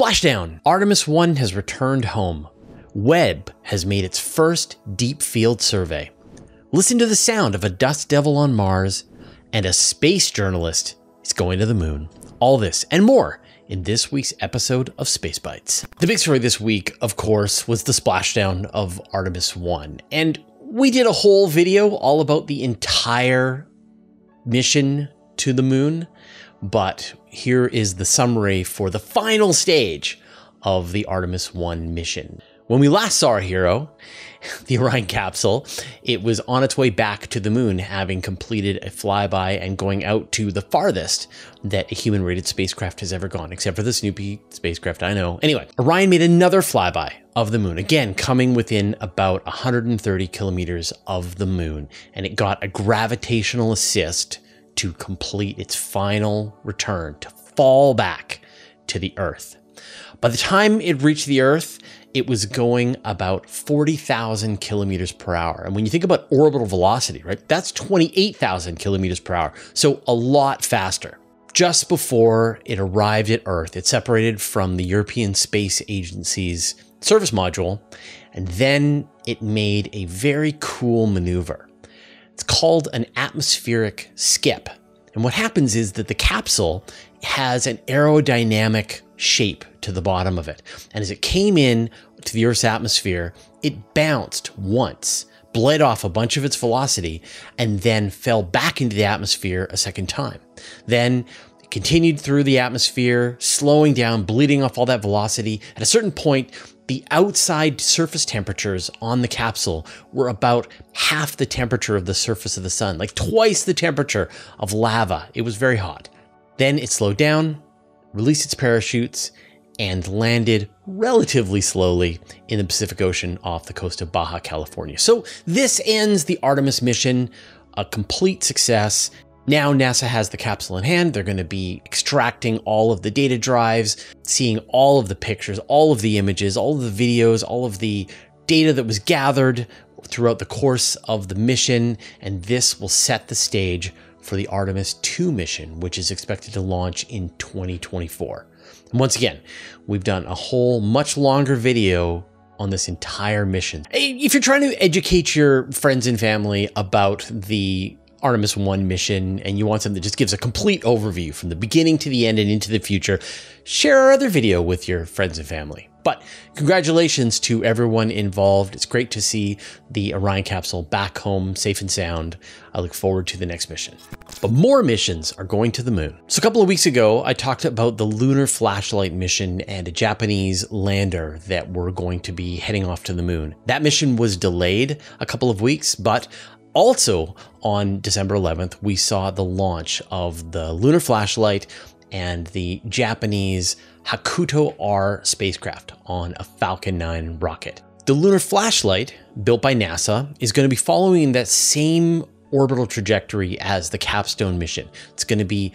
Splashdown! Artemis 1 has returned home. Webb has made its first deep field survey. Listen to the sound of a dust devil on Mars, and a space journalist is going to the moon. All this and more in this week's episode of Space Bites. The big story this week, of course, was the splashdown of Artemis 1. And we did a whole video all about the entire mission to the moon, but here is the summary for the final stage of the Artemis 1 mission. When we last saw our hero, the Orion capsule, it was on its way back to the moon, having completed a flyby and going out to the farthest that a human-rated spacecraft has ever gone, except for the Snoopy spacecraft I know. Anyway, Orion made another flyby of the moon, again, coming within about 130 kilometers of the moon, and it got a gravitational assist to complete its final return, to fall back to the Earth. By the time it reached the Earth, it was going about 40,000 kilometers per hour. And when you think about orbital velocity, right, that's 28,000 kilometers per hour. So a lot faster. Just before it arrived at Earth, it separated from the European Space Agency's service module, and then it made a very cool maneuver. It's called an atmospheric skip. And what happens is that the capsule has an aerodynamic shape to the bottom of it. And as it came in to the Earth's atmosphere, it bounced once, bled off a bunch of its velocity, and then fell back into the atmosphere a second time. Then it continued through the atmosphere, slowing down, bleeding off all that velocity. At a certain point, the outside surface temperatures on the capsule were about half the temperature of the surface of the sun, like twice the temperature of lava. It was very hot. Then it slowed down, released its parachutes, and landed relatively slowly in the Pacific Ocean off the coast of Baja California. So this ends the Artemis mission, a complete success. Now NASA has the capsule in hand. They're going to be extracting all of the data drives, seeing all of the pictures, all of the images, all of the videos, all of the data that was gathered throughout the course of the mission, and this will set the stage for the Artemis II mission, which is expected to launch in 2024. And once again, we've done a whole much longer video on this entire mission. If you're trying to educate your friends and family about the Artemis 1 mission and you want something that just gives a complete overview from the beginning to the end and into the future, share our other video with your friends and family. But congratulations to everyone involved. It's great to see the Orion capsule back home safe and sound. I look forward to the next mission. But more missions are going to the moon. So a couple of weeks ago, I talked about the Lunar Flashlight mission and a Japanese lander that were going to be heading off to the moon. That mission was delayed a couple of weeks, but also on December 11th, we saw the launch of the Lunar Flashlight and the Japanese Hakuto-R spacecraft on a Falcon 9 rocket. The Lunar Flashlight, built by NASA, is going to be following that same orbital trajectory as the Capstone mission. It's going to be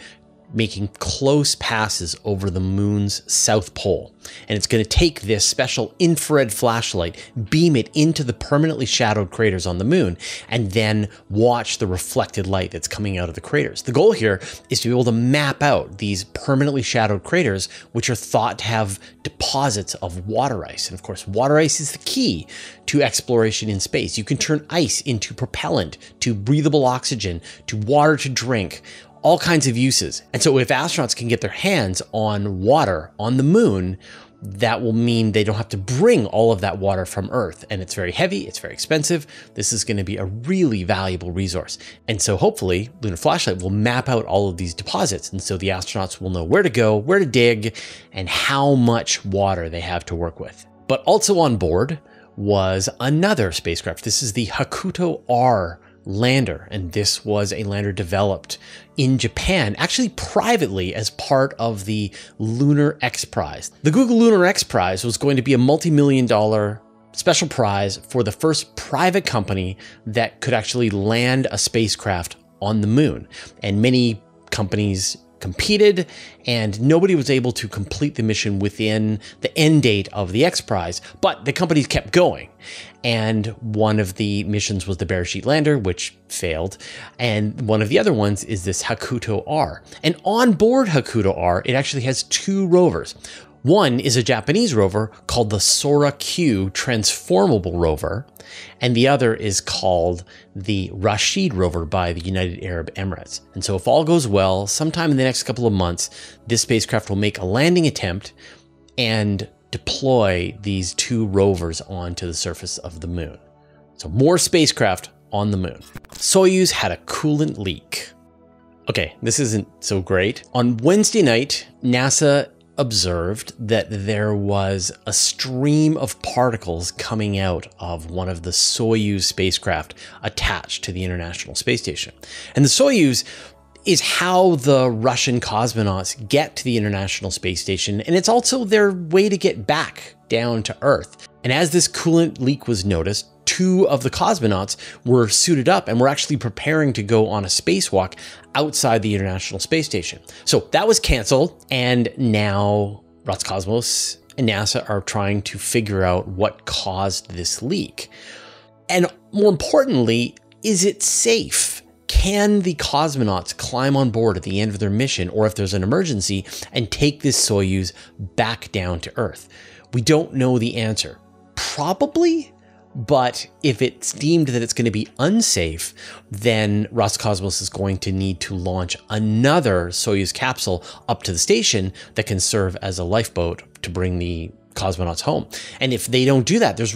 making close passes over the moon's south pole. And it's going to take this special infrared flashlight, beam it into the permanently shadowed craters on the moon, and then watch the reflected light that's coming out of the craters. The goal here is to be able to map out these permanently shadowed craters, which are thought to have deposits of water ice. And of course, water ice is the key to exploration in space. You can turn ice into propellant, to breathable oxygen, to water to drink, all kinds of uses. And so if astronauts can get their hands on water on the moon, that will mean they don't have to bring all of that water from Earth. And it's very heavy, it's very expensive. This is going to be a really valuable resource. And so hopefully Lunar Flashlight will map out all of these deposits. And so the astronauts will know where to go, where to dig, and how much water they have to work with. But also on board was another spacecraft. This is the Hakuto-R lander, and this was a lander developed in Japan, actually privately, as part of the Lunar X Prize. The Google Lunar X Prize was going to be a multi-million-dollar special prize for the first private company that could actually land a spacecraft on the moon. And many companies competed, and nobody was able to complete the mission within the end date of the X Prize, but the companies kept going. And one of the missions was the Beresheet lander, which failed. And one of the other ones is this Hakuto-R. And on board Hakuto-R, it actually has two rovers. One is a Japanese rover called the Sora-Q transformable rover, and the other is called the Rashid rover by the United Arab Emirates. And so if all goes well, sometime in the next couple of months, this spacecraft will make a landing attempt and deploy these two rovers onto the surface of the moon. So more spacecraft on the moon. Soyuz had a coolant leak. Okay, this isn't so great. On Wednesday night, NASA observed that there was a stream of particles coming out of one of the Soyuz spacecraft attached to the International Space Station. And the Soyuz is how the Russian cosmonauts get to the International Space Station, and it's also their way to get back down to Earth. And as this coolant leak was noticed, two of the cosmonauts were suited up and were actually preparing to go on a spacewalk outside the International Space Station. So that was canceled, and now Roscosmos and NASA are trying to figure out what caused this leak. And more importantly, is it safe? Can the cosmonauts climb on board at the end of their mission, or if there's an emergency, and take this Soyuz back down to Earth? We don't know the answer. Probably, but if it's deemed that it's going to be unsafe, then Roscosmos is going to need to launch another Soyuz capsule up to the station that can serve as a lifeboat to bring the cosmonauts home. And if they don't do that, there's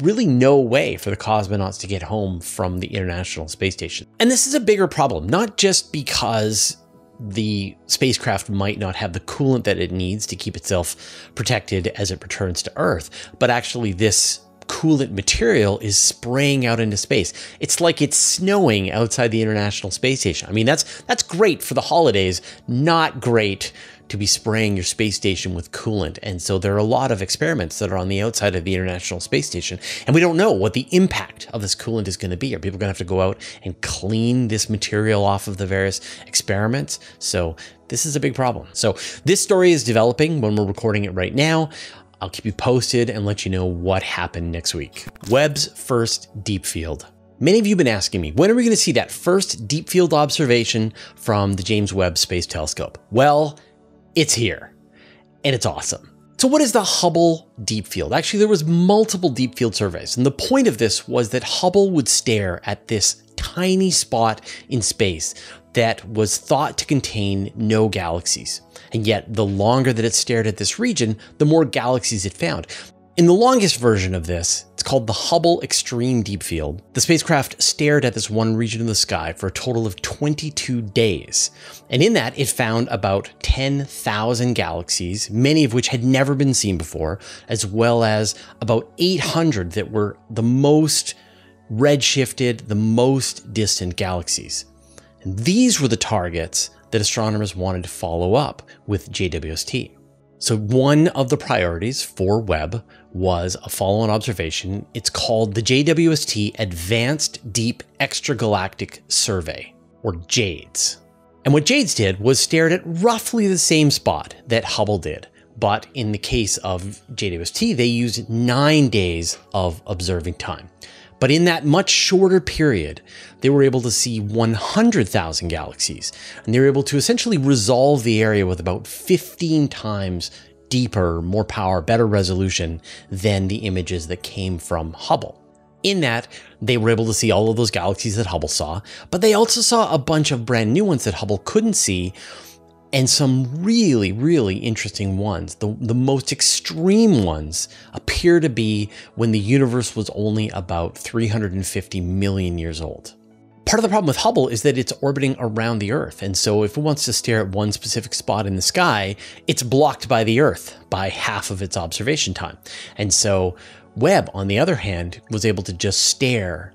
really no way for the cosmonauts to get home from the International Space Station. And this is a bigger problem, not just because the spacecraft might not have the coolant that it needs to keep itself protected as it returns to Earth, but actually this coolant material is spraying out into space. It's like it's snowing outside the International Space Station. I mean, that's great for the holidays, not great to be spraying your space station with coolant. And so there are a lot of experiments that are on the outside of the International Space Station, and we don't know what the impact of this coolant is going to be. Are people going to have to go out and clean this material off of the various experiments? So this is a big problem. So this story is developing when we're recording it right now. I'll keep you posted and let you know what happened next week. Webb's first deep field. Many of you have been asking me, when are we going to see that first deep field observation from the James Webb Space Telescope? Well, it's here, and it's awesome. So what is the Hubble Deep Field? Actually, there was multiple deep field surveys, and the point of this was that Hubble would stare at this tiny spot in space that was thought to contain no galaxies. And yet, the longer that it stared at this region, the more galaxies it found. In the longest version of this, it's called the Hubble Extreme Deep Field, the spacecraft stared at this one region of the sky for a total of 22 days. And in that, it found about 10,000 galaxies, many of which had never been seen before, as well as about 800 that were the most redshifted, the most distant galaxies. And these were the targets that astronomers wanted to follow up with JWST. So one of the priorities for Webb was a follow-on observation. It's called the JWST Advanced Deep Extragalactic Survey, or JADES. And what JADES did was stared at roughly the same spot that Hubble did, but in the case of JWST, they used 9 days of observing time. But in that much shorter period, they were able to see 100,000 galaxies, and they were able to essentially resolve the area with about 15 times deeper, more power, better resolution than the images that came from Hubble. In that, they were able to see all of those galaxies that Hubble saw, but they also saw a bunch of brand new ones that Hubble couldn't see, and some really, really interesting ones. The most extreme ones appear to be when the universe was only about 350 million years old. Part of the problem with Hubble is that it's orbiting around the Earth. And so if it wants to stare at one specific spot in the sky, it's blocked by the Earth by half of its observation time. And so Webb, on the other hand, was able to just stare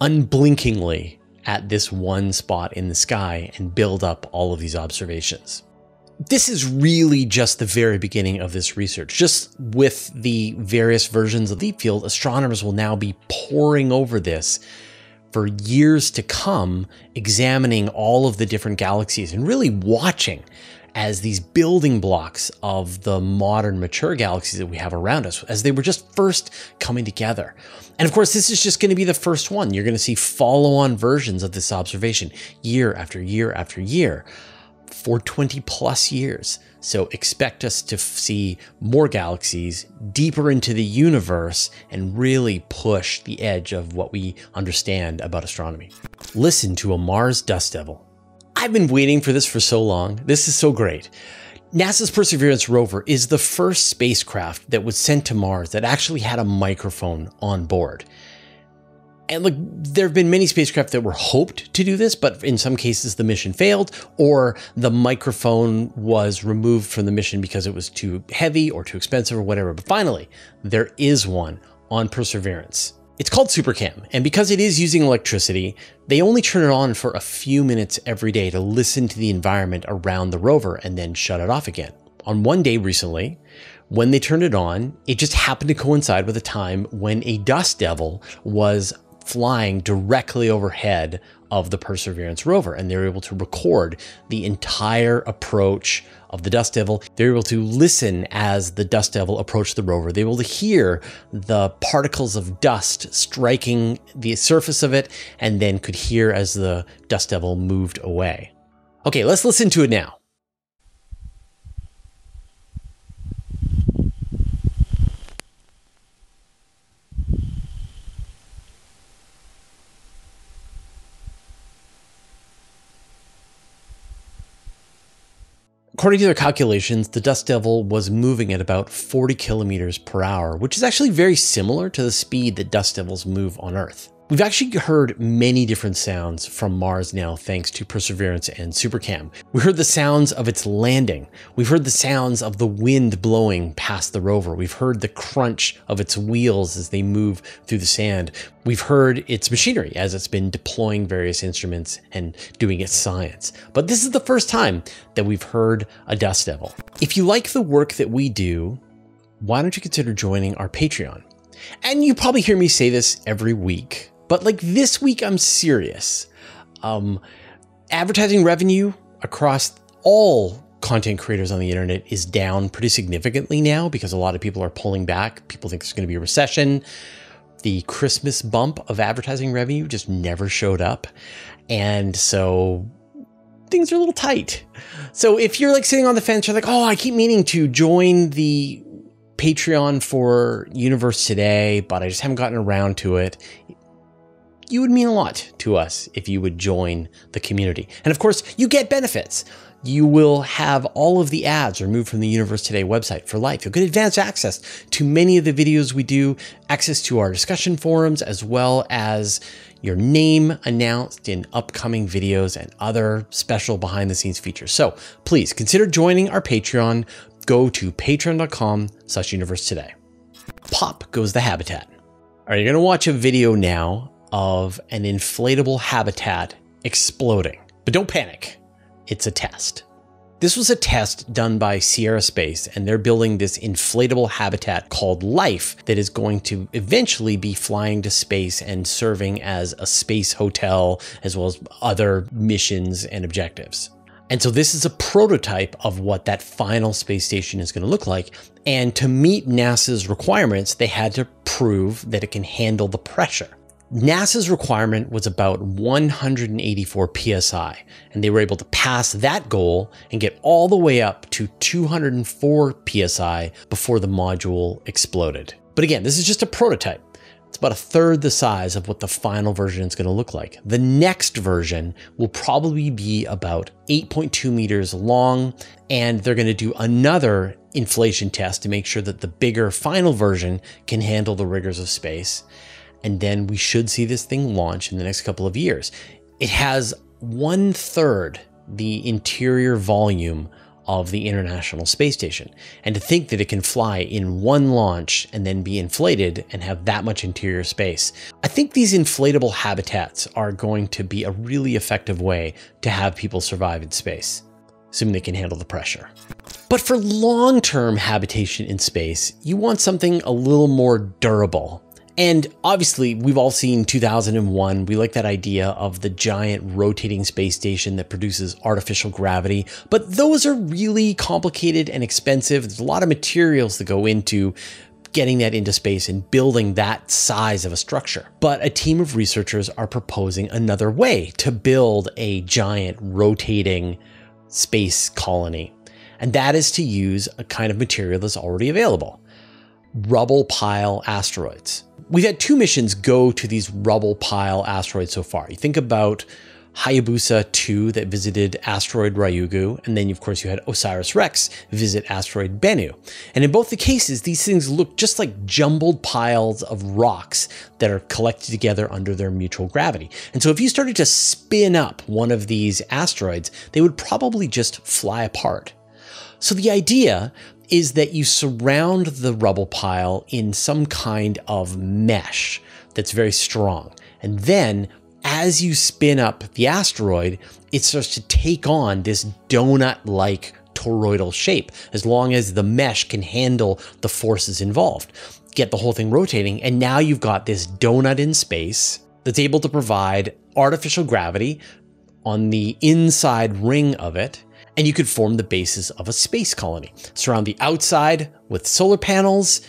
unblinkingly at this one spot in the sky and build up all of these observations. This is really just the very beginning of this research. Just with the various versions of the deep field, astronomers will now be poring over this for years to come, examining all of the different galaxies and really watching as these building blocks of the modern mature galaxies that we have around us, as they were just first coming together. And of course, this is just going to be the first one. You're going to see follow-on versions of this observation year after year after year for 20 plus years. So expect us to see more galaxies deeper into the universe and really push the edge of what we understand about astronomy. Listen to a Mars dust devil. I've been waiting for this for so long. This is so great. NASA's Perseverance rover is the first spacecraft that was sent to Mars that actually had a microphone on board. And look, there have been many spacecraft that were hoped to do this, but in some cases the mission failed or the microphone was removed from the mission because it was too heavy or too expensive or whatever. But finally, there is one on Perseverance. It's called SuperCam, and because it is using electricity, they only turn it on for a few minutes every day to listen to the environment around the rover and then shut it off again. On one day recently, when they turned it on, it just happened to coincide with a time when a dust devil was flying directly overhead of the Perseverance rover, and they're able to record the entire approach of the dust devil. They're able to listen as the dust devil approached the rover. They're able to hear the particles of dust striking the surface of it, and then could hear as the dust devil moved away. Okay, let's listen to it now. According to their calculations, the dust devil was moving at about 40 kilometers per hour, which is actually very similar to the speed that dust devils move on Earth. We've actually heard many different sounds from Mars now, thanks to Perseverance and SuperCam. We heard the sounds of its landing. We've heard the sounds of the wind blowing past the rover. We've heard the crunch of its wheels as they move through the sand. We've heard its machinery as it's been deploying various instruments and doing its science. But this is the first time that we've heard a dust devil. If you like the work that we do, why don't you consider joining our Patreon? And you probably hear me say this every week, but like this week, I'm serious. Advertising revenue across all content creators on the internet is down pretty significantly now because a lot of people are pulling back. People think there's going to be a recession. The Christmas bump of advertising revenue just never showed up. And so things are a little tight. So if you're like sitting on the fence, you're like, oh, I keep meaning to join the Patreon for Universe Today, but I just haven't gotten around to it. You would mean a lot to us if you would join the community. And of course, you get benefits. You will have all of the ads removed from the Universe Today website for life. You'll get advanced access to many of the videos we do, access to our discussion forums, as well as your name announced in upcoming videos and other special behind the scenes features. So please consider joining our Patreon. Go to patreon.com/universetoday. Pop goes the habitat. All right, you're gonna watch a video now of an inflatable habitat exploding, but don't panic. It's a test. This was a test done by Sierra Space, and they're building this inflatable habitat called Life that is going to eventually be flying to space and serving as a space hotel, as well as other missions and objectives. And so this is a prototype of what that final space station is going to look like. And to meet NASA's requirements, they had to prove that it can handle the pressure. NASA's requirement was about 184 PSI, and they were able to pass that goal and get all the way up to 204 PSI before the module exploded. But again, this is just a prototype. It's about a third the size of what the final version is going to look like. The next version will probably be about 8.2 meters long, and they're going to do another inflation test to make sure that the bigger final version can handle the rigors of space. And then we should see this thing launch in the next couple of years. It has 1/3 the interior volume of the International Space Station. And to think that it can fly in one launch and then be inflated and have that much interior space. I think these inflatable habitats are going to be a really effective way to have people survive in space, assuming they can handle the pressure. But for long-term habitation in space, you want something a little more durable. And obviously, we've all seen 2001. We like that idea of the giant rotating space station that produces artificial gravity, but those are really complicated and expensive. There's a lot of materials that go into getting that into space and building that size of a structure. But a team of researchers are proposing another way to build a giant rotating space colony. and that is to use a kind of material that's already available, rubble pile asteroids. We've had two missions go to these rubble pile asteroids so far. You think about Hayabusa 2 that visited asteroid Ryugu, and then of course you had OSIRIS-REx visit asteroid Bennu. And in both the cases, these things look just like jumbled piles of rocks that are collected together under their mutual gravity. And so if you started to spin up one of these asteroids, they would probably just fly apart. So the idea is that you surround the rubble pile in some kind of mesh that's very strong, and then as you spin up the asteroid, it starts to take on this donut-like toroidal shape, as long as the mesh can handle the forces involved. Get the whole thing rotating, and now you've got this donut in space that's able to provide artificial gravity on the inside ring of it, and you could form the basis of a space colony. Surround the outside with solar panels,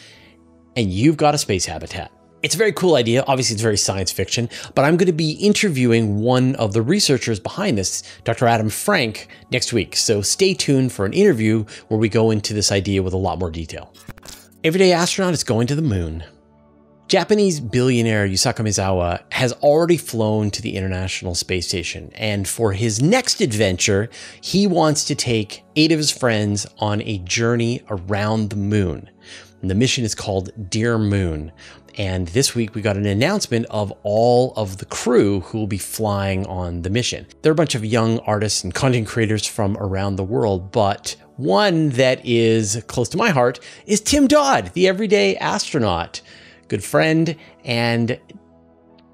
and you've got a space habitat. It's a very cool idea. Obviously, it's very science fiction, but I'm going to be interviewing one of the researchers behind this, Dr. Adam Frank, next week. So stay tuned for an interview where we go into this idea with a lot more detail. Everyday astronaut is going to the moon. Japanese billionaire Yusaku Maezawa has already flown to the International Space Station, and for his next adventure, he wants to take 8 of his friends on a journey around the moon. And the mission is called Dear Moon. And this week we got an announcement of all of the crew who will be flying on the mission. There are a bunch of young artists and content creators from around the world, but one that is close to my heart is Tim Dodd, the everyday astronaut, good friend and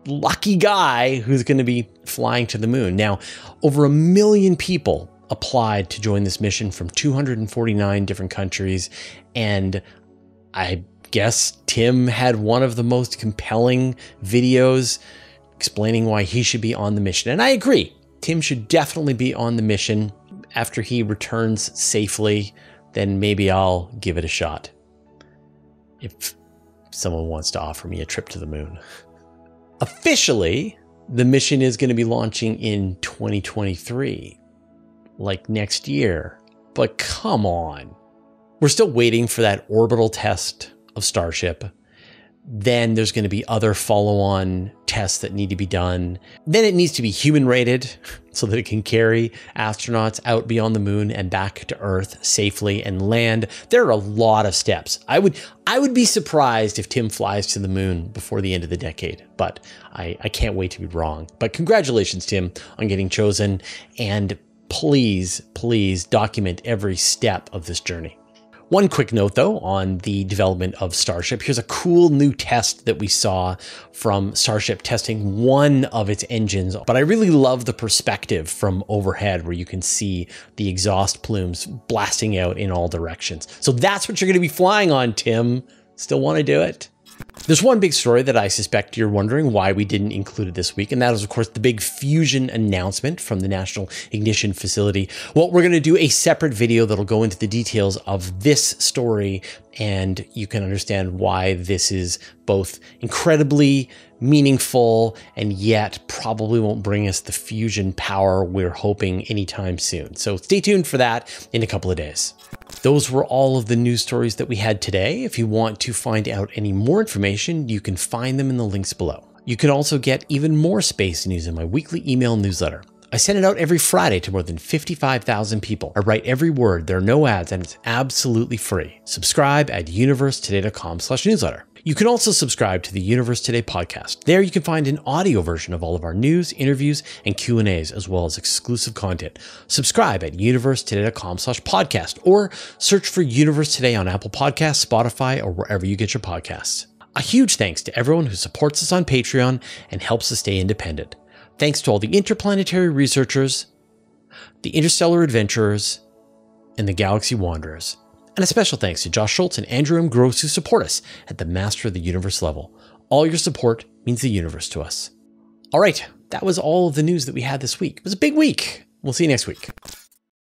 lucky guy who's going to be flying to the moon. Now, over 1 million people applied to join this mission from 249 different countries, and I guess Tim had one of the most compelling videos explaining why he should be on the mission. And I agree, Tim should definitely be on the mission. After he returns safely, then maybe I'll give it a shot, if someone wants to offer me a trip to the moon. Officially, the mission is going to be launching in 2023, like next year. But come on. We're still waiting for that orbital test of Starship. Then there's going to be other follow-on tests that need to be done. Then it needs to be human rated so that it can carry astronauts out beyond the moon and back to Earth safely and land. There are a lot of steps. I would be surprised if Tim flies to the moon before the end of the decade, but I can't wait to be wrong. But congratulations, Tim, on getting chosen, and please, please document every step of this journey. One quick note though on the development of Starship. Here's a cool new test that we saw from Starship testing one of its engines, but I really love the perspective from overhead where you can see the exhaust plumes blasting out in all directions. So that's what you're going to be flying on, Tim. Still want to do it? There's one big story that I suspect you're wondering why we didn't include it this week, and that is, of course, the big fusion announcement from the National Ignition Facility. Well, we're going to do a separate video that'll go into the details of this story, and you can understand why this is both incredibly meaningful and yet probably won't bring us the fusion power we're hoping anytime soon. So stay tuned for that in a couple of days. Those were all of the news stories that we had today. If you want to find out any more information, you can find them in the links below. You can also get even more space news in my weekly email newsletter. I send it out every Friday to more than 55,000 people. I write every word, there are no ads, and it's absolutely free. Subscribe at universetoday.com/newsletter. You can also subscribe to the Universe Today podcast. There you can find an audio version of all of our news, interviews, and Q&As, as well as exclusive content. Subscribe at universetoday.com/podcast, or search for Universe Today on Apple Podcasts, Spotify, or wherever you get your podcasts. A huge thanks to everyone who supports us on Patreon and helps us stay independent. Thanks to all the interplanetary researchers, the interstellar adventurers, and the galaxy wanderers. And a special thanks to Josh Schultz and Andrew M. Gross, who support us at the Master of the Universe level. All your support means the universe to us. All right, that was all of the news that we had this week. It was a big week. We'll see you next week.